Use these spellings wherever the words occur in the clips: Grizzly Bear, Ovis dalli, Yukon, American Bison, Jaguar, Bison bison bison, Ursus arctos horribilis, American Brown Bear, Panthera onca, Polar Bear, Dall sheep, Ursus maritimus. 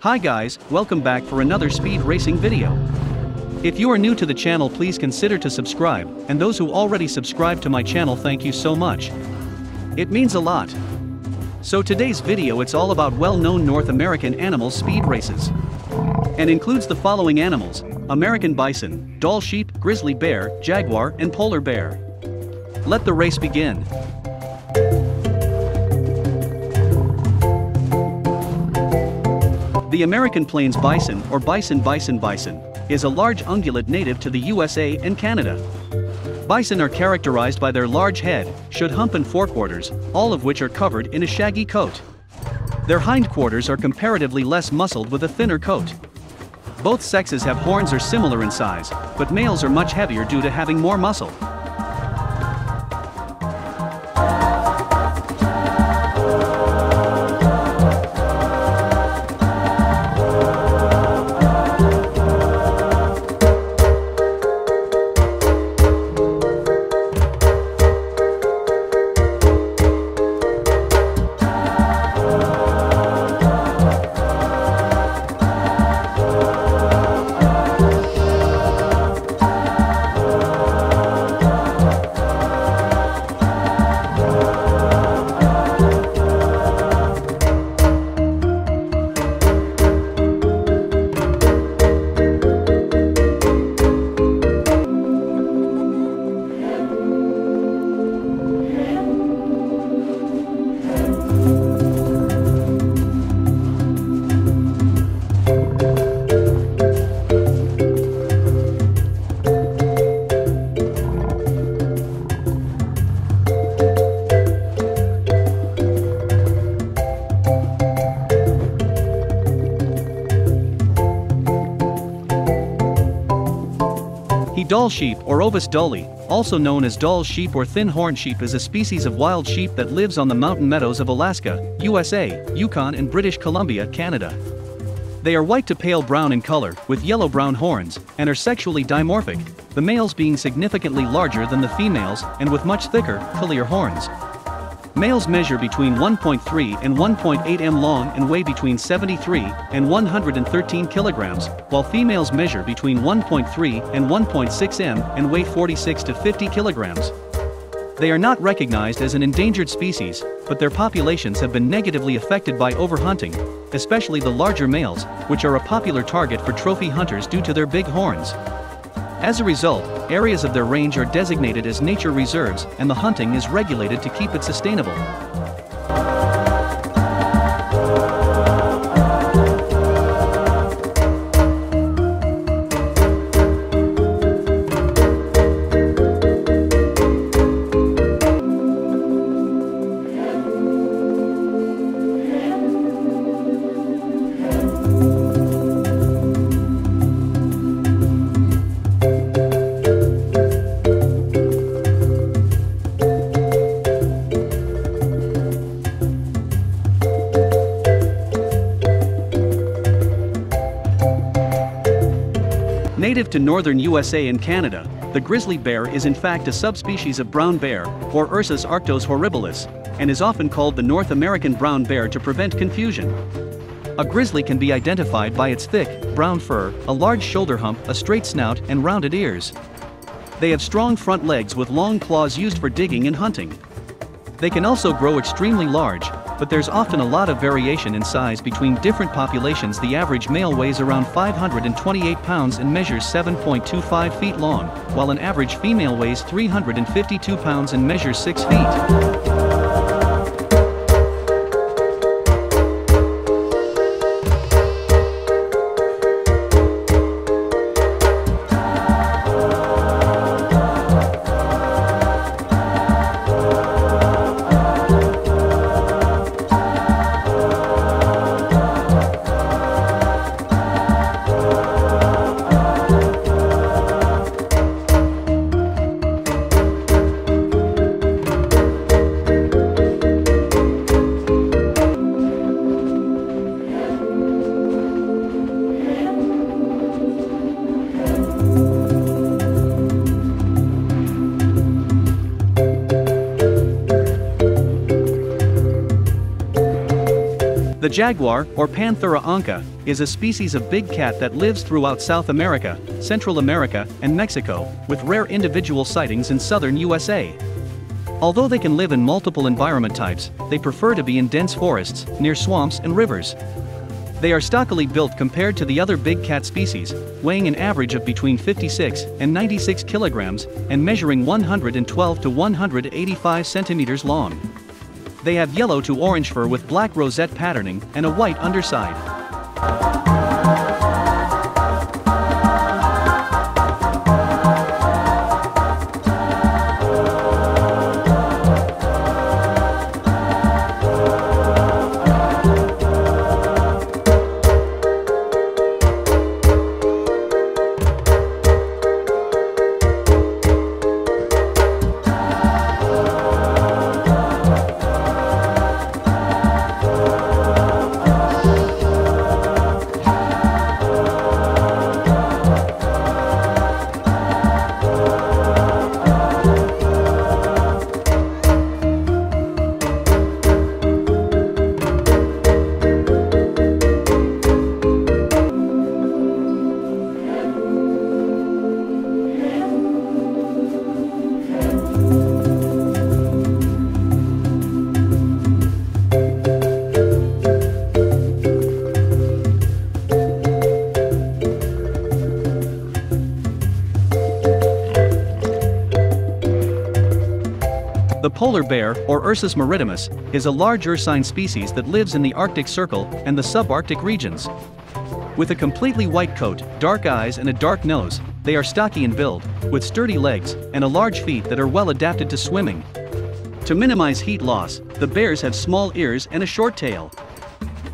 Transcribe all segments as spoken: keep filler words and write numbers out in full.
Hi guys, welcome back for another speed racing video. If you are new to the channel, please consider to subscribe, and those who already subscribe to my channel, thank you so much. It means a lot. So today's video, it's all about well-known North American animal speed races, and includes the following animals: American bison, Dall sheep, grizzly bear, jaguar, and polar bear. Let the race begin. The American Plains bison, or bison bison bison, is a large ungulate native to the U S A and Canada. Bison are characterized by their large head, should hump and forequarters, all of which are covered in a shaggy coat. Their hindquarters are comparatively less muscled with a thinner coat. Both sexes have horns are similar in size, but males are much heavier due to having more muscle. The Dall sheep, or Ovis dalli, also known as Dall sheep or thin horn sheep, is a species of wild sheep that lives on the mountain meadows of Alaska, U S A, Yukon and British Columbia, Canada. They are white to pale brown in color, with yellow-brown horns, and are sexually dimorphic, the males being significantly larger than the females and with much thicker, clear horns. Males measure between one point three and one point eight meters long and weigh between seventy-three and one hundred thirteen kilograms, while females measure between one point three and one point six meters and weigh forty-six to fifty kilograms. They are not recognized as an endangered species, but their populations have been negatively affected by overhunting, especially the larger males, which are a popular target for trophy hunters due to their big horns. As a result, areas of their range are designated as nature reserves, and the hunting is regulated to keep it sustainable. Native to northern U S A and Canada, the grizzly bear is in fact a subspecies of brown bear, or Ursus arctos horribilis, and is often called the North American brown bear to prevent confusion. A grizzly can be identified by its thick, brown fur, a large shoulder hump, a straight snout, and rounded ears. They have strong front legs with long claws used for digging and hunting. They can also grow extremely large, but there's often a lot of variation in size between different populations. The average male weighs around five hundred twenty-eight pounds and measures seven point two five feet long, while an average female weighs three hundred fifty-two pounds and measures six feet. The jaguar, or Panthera onca, is a species of big cat that lives throughout South America, Central America, and Mexico, with rare individual sightings in southern U S A. Although they can live in multiple environment types, they prefer to be in dense forests, near swamps and rivers. They are stockily built compared to the other big cat species, weighing an average of between fifty-six and ninety-six kilograms and measuring one hundred twelve to one hundred eighty-five centimeters long. They have yellow to orange fur with black rosette patterning and a white underside. The polar bear, or Ursus maritimus, is a large ursine species that lives in the Arctic Circle and the subarctic regions. With a completely white coat, dark eyes and a dark nose, they are stocky in build, with sturdy legs and a large feet that are well adapted to swimming. To minimize heat loss, the bears have small ears and a short tail.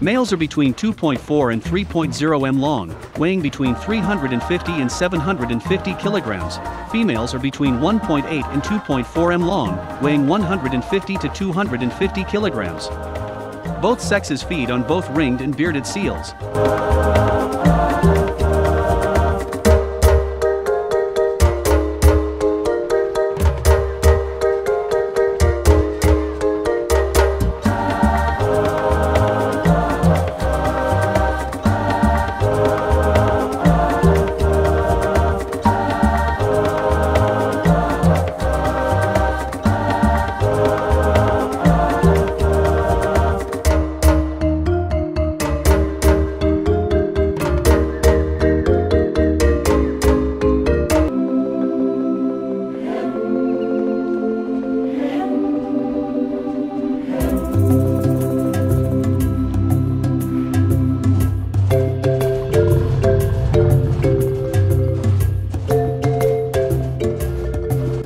Males are between two point four and three point zero meters long, weighing between three hundred fifty and seven hundred fifty kilograms. Females are between one point eight and two point four meters long, weighing one hundred fifty to two hundred fifty kilograms. Both sexes feed on both ringed and bearded seals.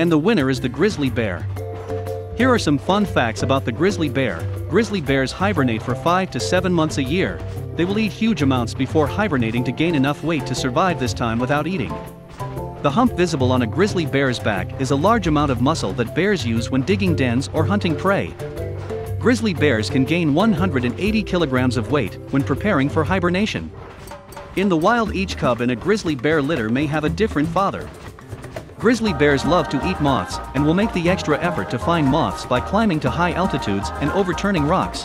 And the winner is the grizzly bear. Here are some fun facts about the grizzly bear. Grizzly bears hibernate for five to seven months a year. They will eat huge amounts before hibernating to gain enough weight to survive this time without eating. The hump visible on a grizzly bear's back is a large amount of muscle that bears use when digging dens or hunting prey. Grizzly bears can gain one hundred eighty kilograms of weight when preparing for hibernation. In the wild, each cub in a grizzly bear litter may have a different father. Grizzly bears love to eat moths and will make the extra effort to find moths by climbing to high altitudes and overturning rocks.